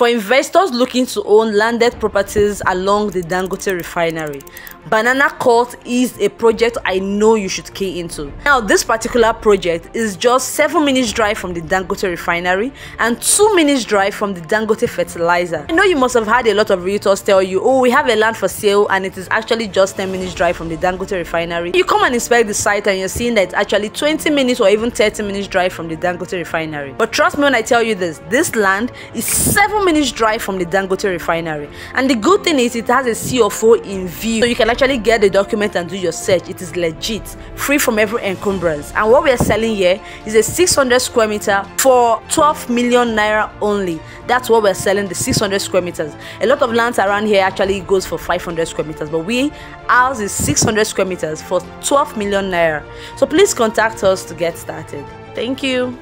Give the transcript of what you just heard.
For investors looking to own landed properties along the Dangote refinery, Banana Court is a project I know you should key into. Now, this particular project is just 7 minutes drive from the Dangote refinery and 2 minutes drive from the Dangote fertilizer. I know you must have had a lot of realtors tell you, oh, we have a land for sale and it is actually just 10 minutes drive from the Dangote refinery. You come and inspect the site and you're seeing that it's actually 20 minutes or even 30 minutes drive from the Dangote refinery. But trust me when I tell you this land is 7 minutes drive from the Dangote refinery, and the good thing is it has a CO4 in view, so you can actually get the document and do your search. It is legit, free from every encumbrance, and what we are selling here is a 600 square meter for 12 million naira only. That's what we're selling, the 600 square meters. A lot of lands around here actually goes for 500 square meters, but ours is 600 square meters for 12 million naira. So please contact us to get started. Thank you.